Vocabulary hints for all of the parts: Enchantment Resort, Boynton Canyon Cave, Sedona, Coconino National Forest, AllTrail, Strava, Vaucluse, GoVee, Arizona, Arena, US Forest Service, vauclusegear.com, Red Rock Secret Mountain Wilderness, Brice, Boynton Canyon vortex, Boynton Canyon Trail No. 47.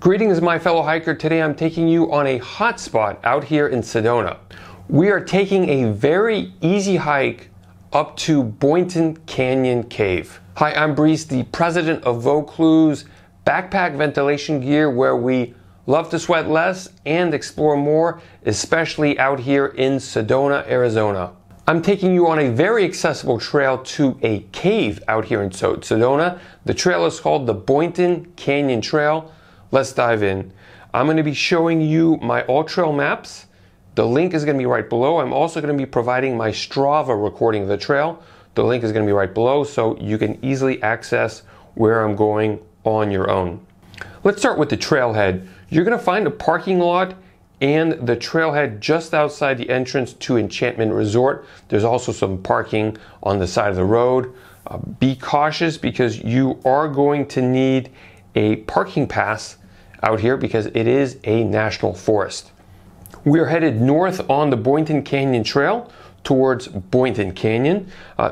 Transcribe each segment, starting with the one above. Greetings, my fellow hiker. Today I'm taking you on a hot spot out here in Sedona. We are taking a very easy hike up to Boynton Canyon Cave. Hi, I'm Brice, the president of Vaucluse Backpack Ventilation Gear, where we love to sweat less and explore more, especially out here in Sedona, Arizona. I'm taking you on a very accessible trail to a cave out here in Sedona. The trail is called the Boynton Canyon Trail. Let's dive in. I'm going to be showing you my AllTrail maps. The link is going to be right below. I'm also going to be providing my Strava recording of the trail. The link is going to be right below so you can easily access where I'm going on your own. Let's start with the trailhead. You're going to find a parking lot and the trailhead just outside the entrance to Enchantment Resort. There's also some parking on the side of the road. Be cautious because you are going to need a parking pass out here because it is a national forest. We are headed north on the Boynton Canyon Trail towards Boynton Canyon.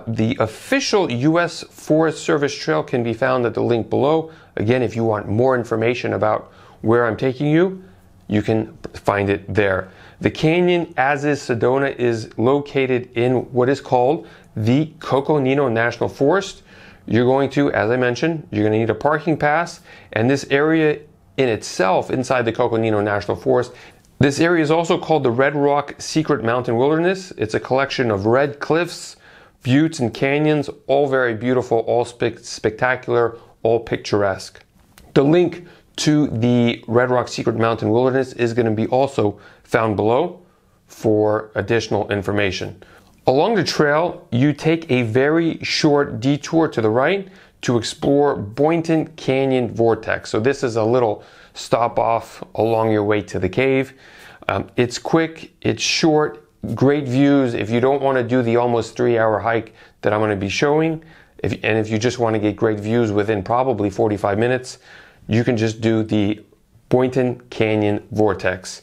The official US Forest Service trail can be found at the link below. Again, if you want more information about where I'm taking you, you can find it there. The canyon, as is Sedona, is located in what is called the Coconino National Forest. You're going to, as I mentioned, you're going to need a parking pass, and this area in itself, inside the Coconino National Forest, this area is also called the Red Rock Secret Mountain Wilderness. It's a collection of red cliffs, buttes, and canyons, all very beautiful, all spectacular, all picturesque. The link to the Red Rock Secret Mountain Wilderness is going to be also found below for additional information. Along the trail, you take a very short detour to the right to explore Boynton Canyon Vortex. So this is a little stop off along your way to the cave. It's quick, it's short, great views. If you don't want to do the almost 3-hour hike that I'm going to be showing, if you just want to get great views within probably 45 minutes, you can just do the Boynton Canyon Vortex.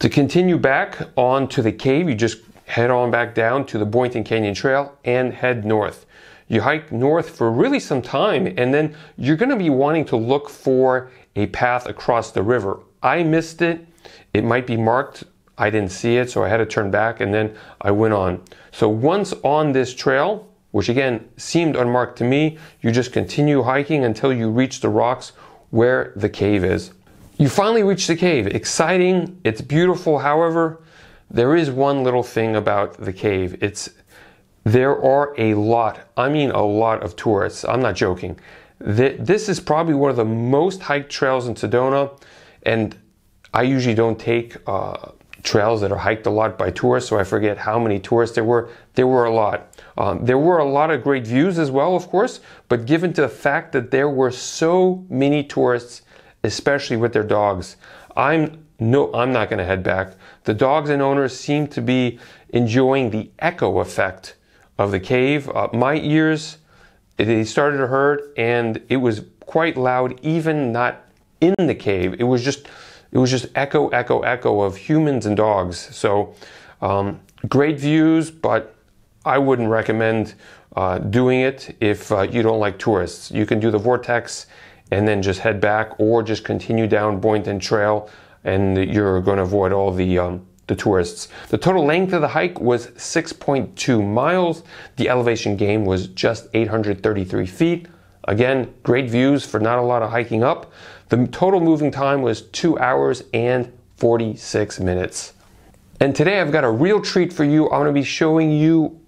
To continue back onto the cave, you just head on back down to the Boynton Canyon Trail and head north. You hike north for really some time, and then you're going to be wanting to look for a path across the river. I missed it. It might be marked. I didn't see it, so I had to turn back, and then I went on. So once on this trail, which again seemed unmarked to me, you just continue hiking until you reach the rocks where the cave is. You finally reach the cave. Exciting. It's beautiful. However, there is one little thing about the cave. There are a lot, I mean a lot of tourists. I'm not joking. This is probably one of the most hiked trails in Sedona, and I usually don't take trails that are hiked a lot by tourists, so I forget how many tourists there were. There were a lot. There were a lot of great views as well, of course, but given to the fact that there were so many tourists, especially with their dogs, I'm not going to head back. The dogs and owners seem to be enjoying the echo effect of the cave. My ears, they started to hurt, and it was quite loud, even not in the cave. It was just echo, echo, echo of humans and dogs. So great views, but I wouldn't recommend doing it if you don't like tourists. You can do the vortex and then just head back, or just continue down Boynton Trail, and you're going to avoid all the tourists. The total length of the hike was 6.2 miles. The elevation gain was just 833 feet. Again, great views for not a lot of hiking up. The total moving time was 2 hours and 46 minutes. And today I've got a real treat for you. I'm going to be showing you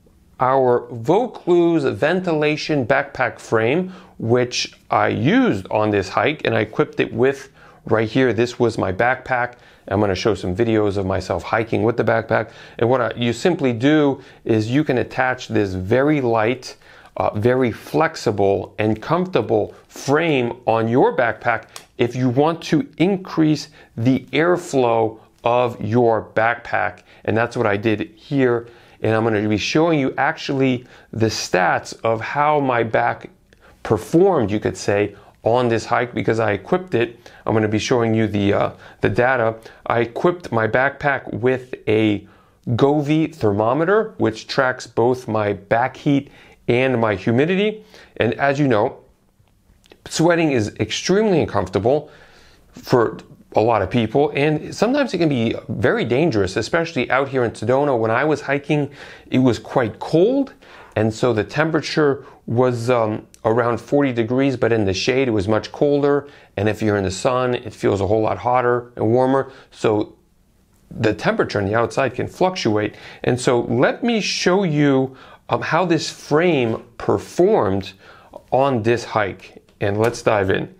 our Vaucluse ventilation backpack frame, which I used on this hike, and I equipped it with right here. This was my backpack. I'm going to show some videos of myself hiking with the backpack. And what you simply do is you can attach this very light, very flexible and comfortable frame on your backpack if you want to increase the airflow of your backpack. And that's what I did here. And I'm going to be showing you actually the stats of how my back performed, you could say, on this hike, because I equipped it. I'm going to be showing you the data. I equipped my backpack with a GoVee thermometer, which tracks both my back heat and my humidity. And as you know, sweating is extremely uncomfortable. for a lot of people, and sometimes it can be very dangerous, especially out here in Sedona. When I was hiking, it was quite cold, and so the temperature was around 40 degrees, but in the shade it was much colder, and if you're in the sun, it feels a whole lot hotter and warmer. So the temperature on the outside can fluctuate. And so let me show you how this frame performed on this hike, and let's dive in.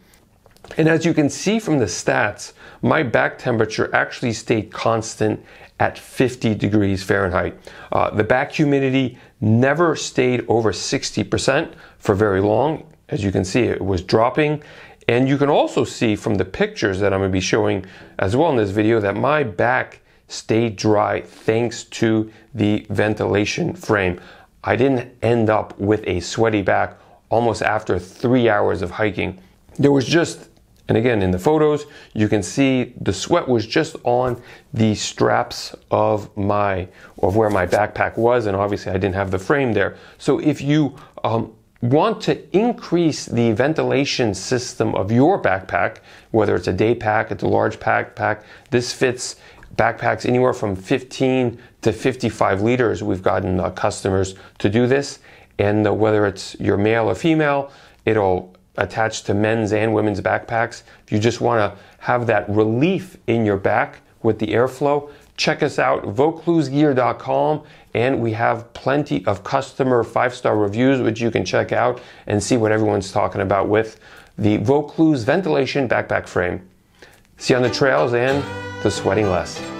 And as you can see from the stats, my back temperature actually stayed constant at 50 degrees Fahrenheit. The back humidity never stayed over 60% for very long. As you can see, it was dropping. And you can also see from the pictures that I'm going to be showing as well in this video that my back stayed dry thanks to the ventilation frame. I didn't end up with a sweaty back almost after 3 hours of hiking. There was just, and again in the photos, you can see the sweat was just on the straps of where my backpack was, and obviously I didn't have the frame there. So if you want to increase the ventilation system of your backpack, whether it's a day pack, it's a large backpack, this fits backpacks anywhere from 15 to 55 liters. We've gotten customers to do this, and whether it's your male or female, it'll attach to men's and women's backpacks. If you just want to have that relief in your back with the airflow, check us out, vauclusegear.com, and we have plenty of customer 5-star reviews which you can check out and see what everyone's talking about with the Vaucluse ventilation backpack frame. See you on the trails and to sweating less.